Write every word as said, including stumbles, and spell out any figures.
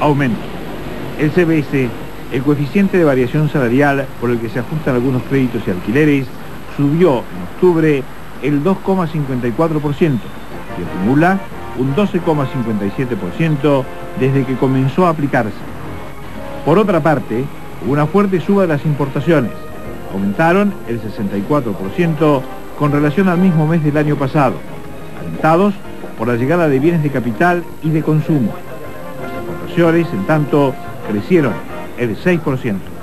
aumenta. El C B S, el coeficiente de variación salarial por el que se ajustan algunos créditos y alquileres, subió en octubre el dos coma cincuenta y cuatro por ciento y acumula un doce coma cincuenta y siete por ciento desde que comenzó a aplicarse. Por otra parte, hubo una fuerte suba de las importaciones. Aumentaron el sesenta y cuatro por ciento con relación al mismo mes del año pasado, alentados por la llegada de bienes de capital y de consumo. Las exportaciones, en tanto, crecieron el seis por ciento.